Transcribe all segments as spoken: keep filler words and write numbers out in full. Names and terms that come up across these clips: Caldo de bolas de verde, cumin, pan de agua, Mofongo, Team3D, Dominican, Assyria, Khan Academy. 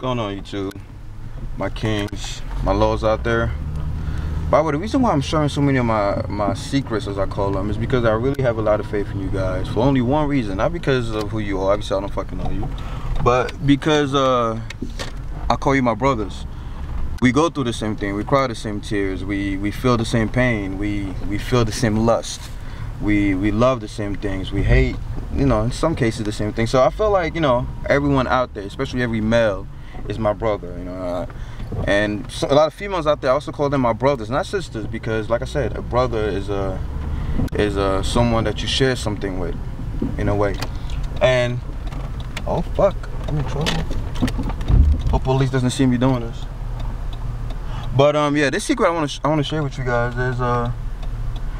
going on, YouTube? My kings, my lows out there. By the way, the reason why I'm sharing so many of my, my secrets, as I call them, is because I really have a lot of faith in you guys. For only one reason. Not because of who you are. Obviously, I don't fucking know you. But because uh, I call you my brothers. We go through the same thing. We cry the same tears. We, we feel the same pain. We, we feel the same lust. We, we love the same things. We hate, you know, in some cases the same thing. So I feel like, you know, everyone out there, especially every male, is my brother, you know. Uh, and so, a lot of females out there, I also call them my brothers, not sisters, because like I said, a brother is a is a someone that you share something with, in a way. And oh fuck, I'm in trouble. Hope police doesn't see me doing this. But um, yeah, this secret I want to I want to share with you guys is uh.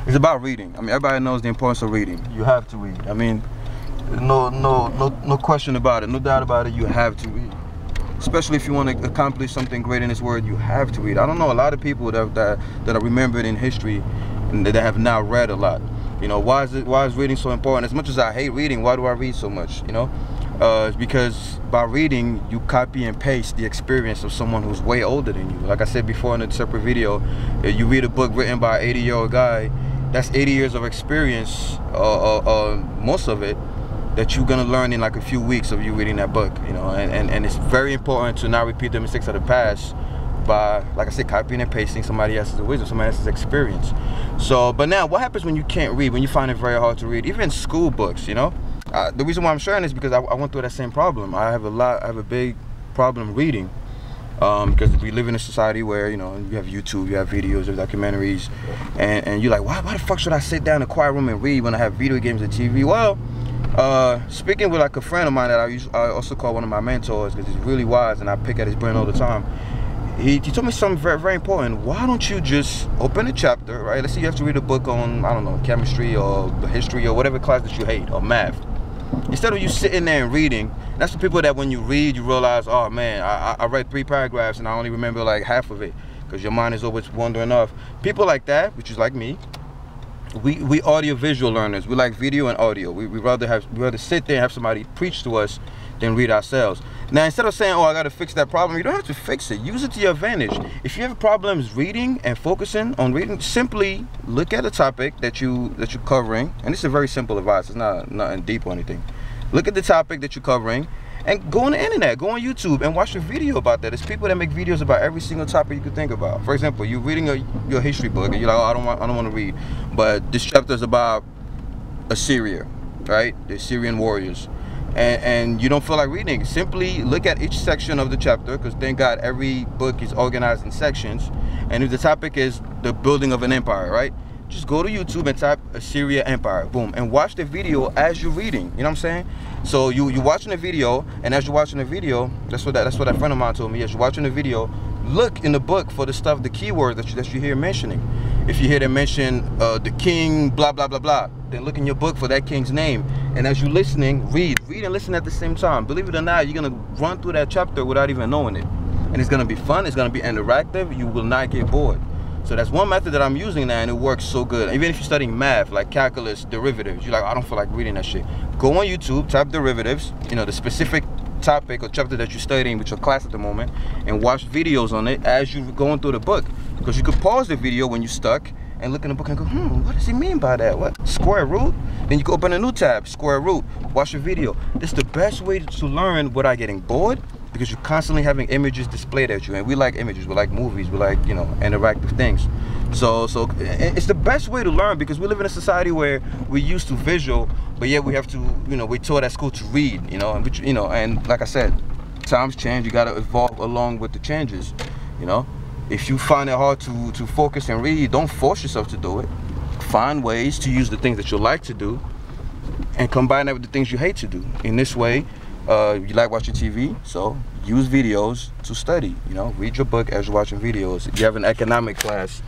It's about reading. I mean, everybody knows the importance of reading. You have to read. I mean, no, no, no, no question about it. No doubt about it. You have to read. Especially if you want to accomplish something great in this world, you have to read. I don't know a lot of people that that, that are remembered in history and that have not read a lot. You know, why is it? Why is reading so important? As much as I hate reading, why do I read so much? You know, uh, it's because by reading, you copy and paste the experience of someone who's way older than you. Like I said before in a separate video, you read a book written by an eighty-year-old guy. That's eighty years of experience, uh, uh, uh, most of it, that you're gonna learn in like a few weeks of you reading that book, you know. And, and, and it's very important to not repeat the mistakes of the past by, like I said, copying and pasting somebody else's wisdom, somebody else's experience. So, but now, what happens when you can't read, when you find it very hard to read, even school books, you know? Uh, the reason why I'm sharing this is because I, I went through that same problem. I have a lot, I have a big problem reading. Um, because we live in a society where, you know, you have YouTube, you have videos, you have documentaries, and, and you're like, why, why the fuck should I sit down in a quiet room and read when I have video games and T V? Well, uh, speaking with like a friend of mine that I, used, I also call one of my mentors because he's really wise and I pick at his brain all the time, he, he told me something very, very important. Why don't you just open a chapter, right? Let's say you have to read a book on, I don't know, chemistry or history or whatever class that you hate, or math. Instead of you sitting there and reading, that's the people that when you read, you realize, oh man, I, I read three paragraphs and I only remember like half of it because your mind is always wandering off. People like that, which is like me, we, we audio-visual learners. We like video and audio. We, we rather have, we rather sit there and have somebody preach to us than read ourselves. Now, instead of saying, oh, I got to fix that problem, you don't have to fix it. Use it to your advantage. If you have problems reading and focusing on reading, simply look at a topic that, you, that you're covering. And this is a very simple advice. It's not nothing deep or anything. Look at the topic that you're covering and go on the internet, go on YouTube and watch a video about that. There's people that make videos about every single topic you could think about. For example, you're reading a, your history book and you're like, oh, I don't want, I don't want to read. But this chapter is about Assyria, right? The Assyrian warriors. And, and you don't feel like reading, simply look at each section of the chapter, because thank God every book is organized in sections. And if the topic is the building of an empire, right, just go to YouTube and type Assyria Empire, boom, and watch the video as you're reading. You know what I'm saying? So you, you're watching the video, and as you're watching the video, that's what that, that's what that friend of mine told me. As you're watching the video, look in the book for the stuff, the keywords that you, that you hear mentioning. If you hear them mention uh, the king, blah, blah, blah, blah, then look in your book for that king's name. And as you're listening, read. Read and listen at the same time. Believe it or not, you're going to run through that chapter without even knowing it. And it's going to be fun. It's going to be interactive. You will not get bored. So that's one method that I'm using now, and it works so good. Even if you're studying math, like calculus, derivatives, you're like, I don't feel like reading that shit. Go on YouTube, type derivatives, you know, the specific topic or chapter that you're studying with your class at the moment, and watch videos on it as you're going through the book. Because you could pause the video when you're stuck and look in the book and go, hmm, what does he mean by that? What? Square root? Then you can open a new tab, square root, watch a video. This is the best way to learn without getting bored, because you're constantly having images displayed at you. And we like images, we like movies, we like, you know, interactive things. So, so it's the best way to learn, because we live in a society where we're used to visual, but yet we have to, you know, we're taught at school to read, you know, and, you know, and like I said, times change, you gotta evolve along with the changes, you know. If you find it hard to, to focus and read, don't force yourself to do it. Find ways to use the things that you like to do and combine that with the things you hate to do. In this way, uh, you like watching T V, so use videos to study. You know, read your book as you're watching videos. If you have an economic class,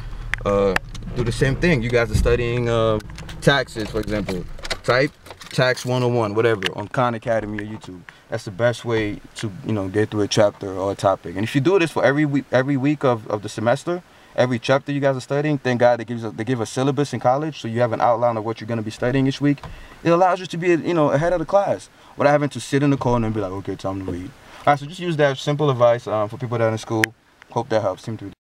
uh, do the same thing. You guys are studying uh, taxes, for example. Type tax one oh one, whatever, on Khan Academy or YouTube. That's the best way to, you know, get through a chapter or a topic. And if you do this for every week, every week of, of the semester, every chapter you guys are studying, thank God they give, they give a syllabus in college, so you have an outline of what you're going to be studying each week. It allows you to be, you know, ahead of the class without having to sit in the corner and be like, okay, time to read. Alright, so just use that simple advice um, for people that are in school. Hope that helps. Team three D.